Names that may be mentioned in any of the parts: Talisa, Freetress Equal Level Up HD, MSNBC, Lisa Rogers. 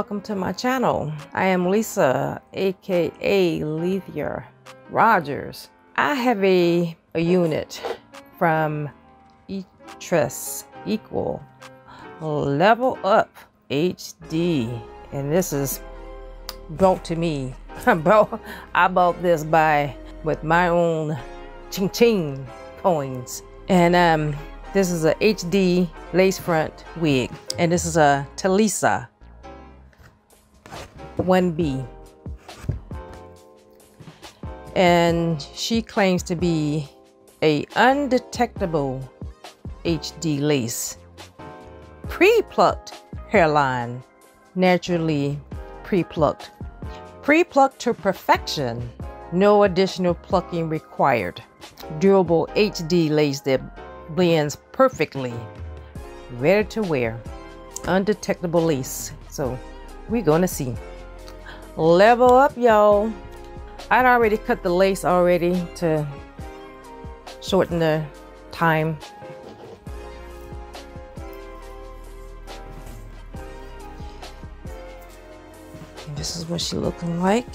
welcome to my channel. I am Lisa, aka Lisa Rogers. I have a unit from Freetress Equal Level Up HD, and this is brought to me. I bought this with my own ching coins, and this is a HD lace front wig, and this is a Talisa 1B, and she claims to be a undetectable HD lace, pre-plucked hairline, naturally pre-plucked, to perfection, no additional plucking required, durable HD lace that blends perfectly, ready to wear, undetectable lace. So we're gonna see. Level up, y'all. I'd already cut the lace already to shorten the time. And this is what she looking like.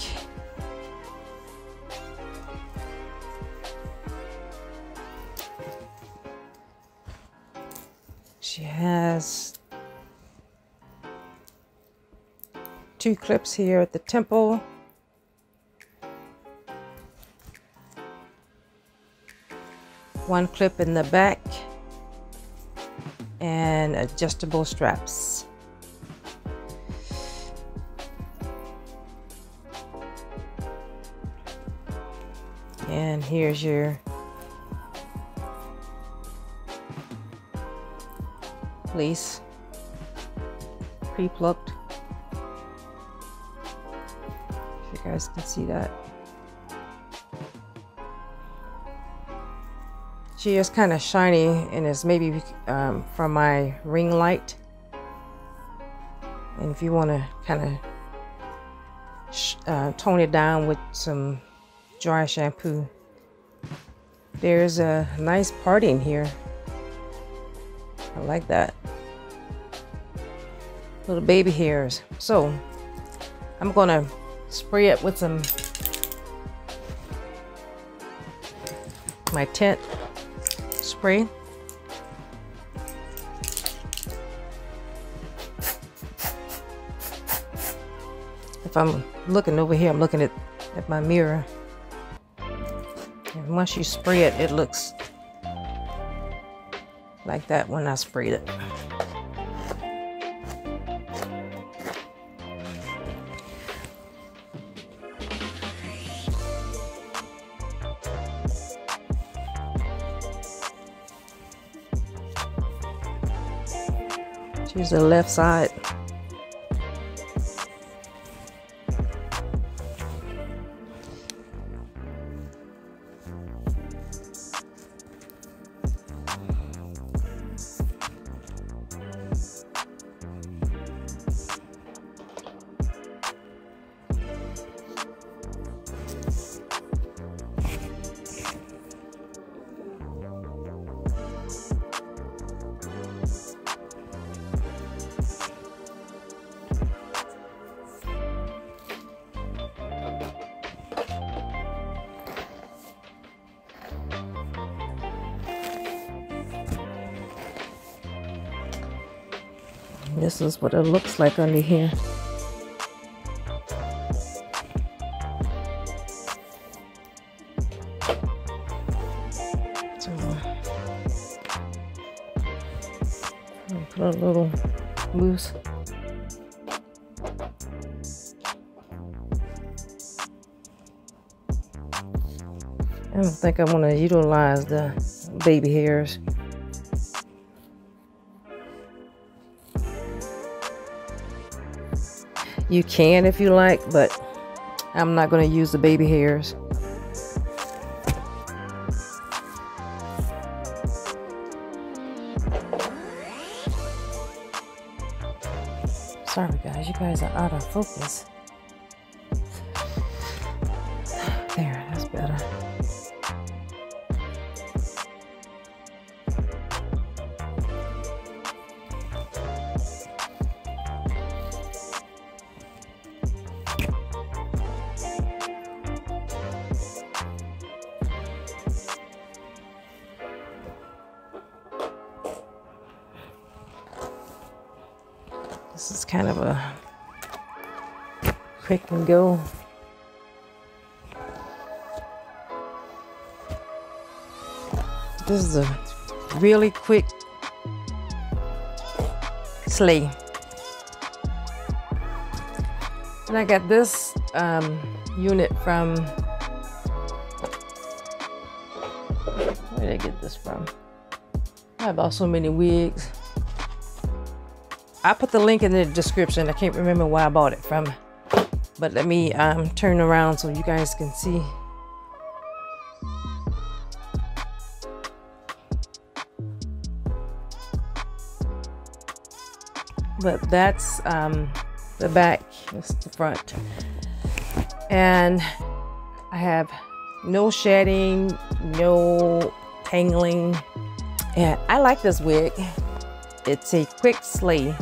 She has two clips here at the temple. One clip in the back and adjustable straps. And here's your lace, pre-plucked, if you guys can see that. She is kind of shiny, and it's maybe from my ring light, and if you want to kind of tone it down with some dry shampoo. There's a nice party in here. I like that. Little baby hairs. So I'm gonna spray it with some my tint spray. If I'm looking over here, I'm looking at my mirror. And once you spray it, it looks like that when I sprayed it. Here's the left side. This is what it looks like under here. So I'll put a little loose. I don't think I want to utilize the baby hairs. You can if you like, but I'm not going to use the baby hairs. Sorry guys, you guys are out of focus. There, that's better. This is kind of a quick and go. This is a really quick sleigh. And I got this unit from, where did I get this from? I bought so many wigs. I put the link in the description. I can't remember where I bought it from, but let me turn around so you guys can see. But that's the back, that's the front. And I have no shedding, no tangling. And I like this wig. It's a quick sleigh.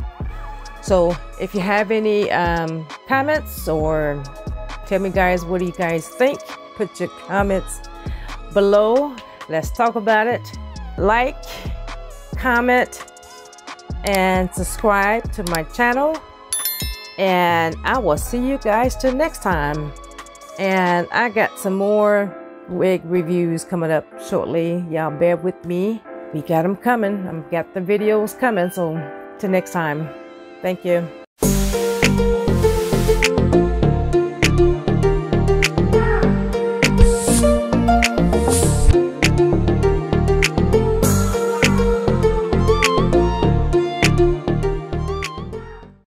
So if you have any comments, or tell me guys, what do you guys think? Put your comments below. Let's talk about it. Like, comment, and subscribe to my channel. And I will see you guys till next time. And I got some more wig reviews coming up shortly. Y'all bear with me. We got them coming. I've got the videos coming. So till next time. Thank you.